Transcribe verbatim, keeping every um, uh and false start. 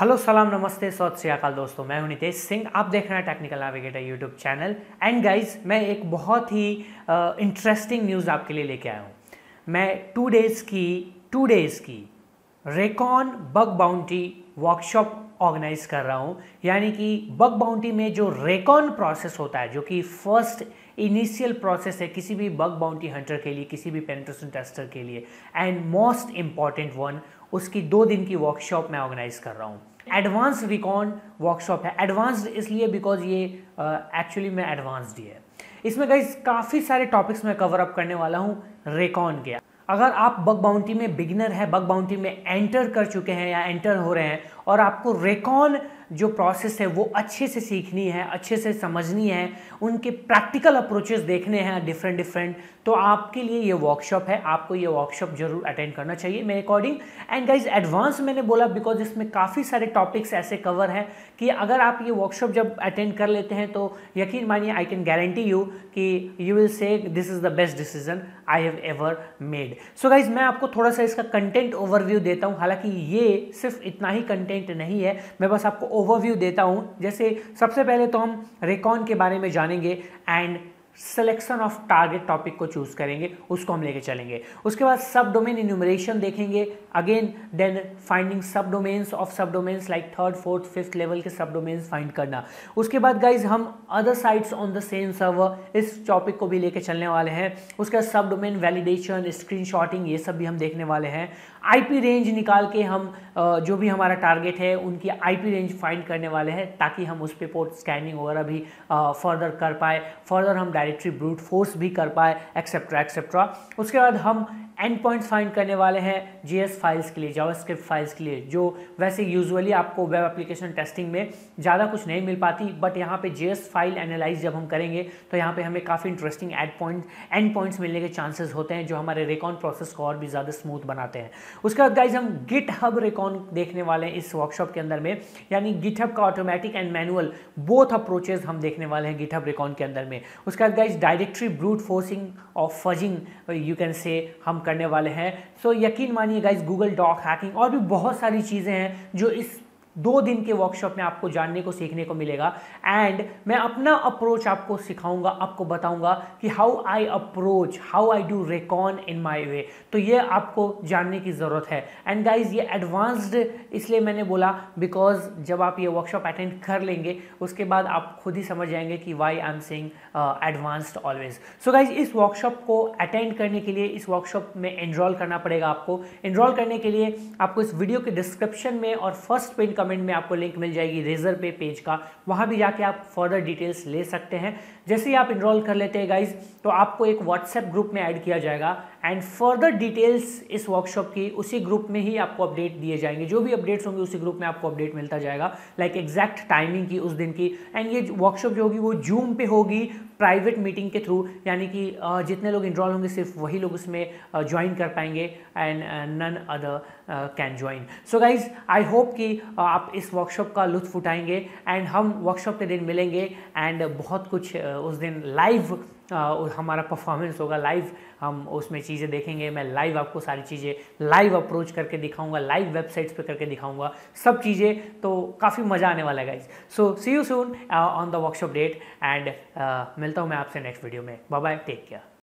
Hello सलाम नमस्ते सत श्री अकाल दोस्तों, मैं हूं नितेश सिंह। आप देख रहे हैं technical navigator YouTube channel. And guys, मैं एक बहुत ही इंटरेस्टिंग uh, न्यूज़ आपके लिए लेके आया हूं। मैं टू डेज़ की टू डेज़ की recon bug bounty workshop organise कर रहा हूं। यानी कि बग बाउंटी में जो रेकॉन प्रोसेस होता है, जो कि फर्स्ट इनिशियल प्रोसेस है किसी भी बग बाउंटी हंटर के लिए, किसी भी पेनिट्रेशन टेस्टर के लिए, एंड मोस्ट इम्पॉर्टेंट वन, उसकी दो दिन की वर्कशॉप मैं ऑर्गेनाइज कर रहा हूँ। एडवांस रिकॉन वर्कशॉप है। एडवांस्ड इसलिए बिकॉज ये एक्चुअली में एडवांस्ड ही है। इसमें गाइस काफ़ी सारे टॉपिक्स में कवर अप करने वाला हूँ रेकॉन के। अगर आप बग बाउंटी में बिगिनर है, बग बाउंटी में एंटर कर चुके हैं या एंटर हो रहे हैं, और आपको रेकॉन जो प्रोसेस है वो अच्छे से सीखनी है, अच्छे से समझनी है, उनके प्रैक्टिकल अप्रोचेस देखने हैं डिफरेंट डिफरेंट, तो आपके लिए ये वर्कशॉप है। आपको ये वर्कशॉप जरूर अटेंड करना चाहिए मेरे अकॉर्डिंग। एंड गाइज एडवांस मैंने बोला बिकॉज इसमें काफ़ी सारे टॉपिक्स ऐसे कवर हैं कि अगर आप ये वर्कशॉप जब अटेंड कर लेते हैं तो यकीन मानिए, आई कैन गारंटी यू कि you will say this is the best decision I have ever made. So guys, मैं आपको थोड़ा सा इसका कंटेंट ओवरव्यू देता हूँ। हालांकि ये सिर्फ इतना ही कंटेंट नहीं है, मैं बस आपको ओवरव्यू देता हूँ। जैसे सबसे पहले तो हम रेकॉन के बारे में जानेंगे and selection of target topic को चूज करेंगे, उसको हम लेके चलेंगे। उसके बाद सब डोमेन इन्यूमरेशन देखेंगे अगेन, देन फाइंडिंग सब डोमेन्स ऑफ सब domains like third fourth fifth level के सब डोमेन्स फाइंड करना। उसके बाद गाइज हम other sites on the same server, इस टॉपिक को भी लेके चलने वाले हैं। उसके बाद सब डोमेन वैलिडेशन, स्क्रीन शॉटिंग, ये सब भी हम देखने वाले हैं। आईपी रेंज निकाल के हम जो भी हमारा टारगेट है उनकी आईपी रेंज फाइंड करने वाले हैं, ताकि हम उस पर पोर्ट स्कैनिंग वगैरह भी फर्दर कर पाए, फर्दर हम डायरेक्टरी ब्रूट फोर्स भी कर पाए, एक्सेट्रा एक्सेट्रा। उसके बाद हम एंड पॉइंट्स फाइंड करने वाले हैं जीएस फाइल्स के लिए, जावास्क्रिप्ट फाइल्स के लिए, जो वैसे यूजुअली आपको वेब एप्लीकेशन टेस्टिंग में ज़्यादा कुछ नहीं मिल पाती, बट यहाँ पे जीएस फाइल एनालाइज जब हम करेंगे तो यहाँ पे हमें काफ़ी interesting end point and points मिलने के चांसेस होते हैं, जो हमारे रेकॉन प्रोसेस को और भी ज़्यादा स्मूथ बनाते हैं। उसके बाद गाइज हम गिटहब रेकॉन देखने वाले हैं इस वर्कशॉप के अंदर में, यानी गिटहब का automatic and manual both approaches हम देखने वाले हैं गिटहब रेकॉन के अंदर में। उसके बाद गाइज डायरेक्टरी ब्रूट फोर्सिंग और फजिंग यू कैन से हम करने वाले हैं। सो so, यकीन मानिए गाइज, गूगल डॉक हैकिंग और भी बहुत सारी चीज़ें हैं जो इस दो दिन के वर्कशॉप में आपको जानने को, सीखने को मिलेगा। एंड मैं अपना अप्रोच आपको सिखाऊंगा, आपको बताऊंगा कि how I approach, how I do recon in my way. तो ये आपको जानने की ज़रूरत है। एंड गाइज ये एडवांस्ड इसलिए मैंने बोला बिकॉज जब आप ये वर्कशॉप अटेंड कर लेंगे उसके बाद आप खुद ही समझ जाएंगे कि why I am saying advanced always. So guys इस वर्कशॉप को अटेंड करने के लिए, इस वर्कशॉप में एनरोल करना पड़ेगा आपको। एनरोल करने के लिए आपको इस वीडियो के डिस्क्रिप्शन में और फर्स्ट पिन कमेंट में आपको लिंक मिल जाएगी रेजर पे पेज का, वहां भी जाके आप फर्दर डिटेल्स ले सकते हैं। जैसे ही आप इनरोल कर लेते हैं गाइज तो आपको एक व्हाट्सएप ग्रुप में ऐड किया जाएगा, एंड फर्दर डिटेल्स इस वर्कशॉप की उसी ग्रुप में ही आपको अपडेट दिए जाएंगे। जो भी अपडेट्स होंगे उसी ग्रुप में आपको अपडेट मिलता जाएगा, लाइक एग्जैक्ट टाइमिंग की उस दिन की। एंड ये वर्कशॉप जो होगी वो जूम पे होगी, प्राइवेट मीटिंग के थ्रू, यानी कि जितने लोग इनरोल होंगे सिर्फ वही लोग उसमें ज्वाइन कर पाएंगे and none other can join. So guys I hope कि आप इस वर्कशॉप का लुत्फ उठाएंगे, एंड हम वर्कशॉप के दिन मिलेंगे एंड बहुत कुछ उस दिन लाइव हमारा परफॉर्मेंस होगा। लाइव हम उसमें चीज़ें देखेंगे, मैं लाइव आपको सारी चीज़ें लाइव अप्रोच करके दिखाऊंगा, लाइव वेबसाइट्स पे करके दिखाऊंगा सब चीज़ें। तो काफ़ी मज़ा आने वाला है guys. So see you soon on the workshop date, and मिलता हूँ मैं आपसे नेक्स्ट वीडियो में। Bye bye, take care.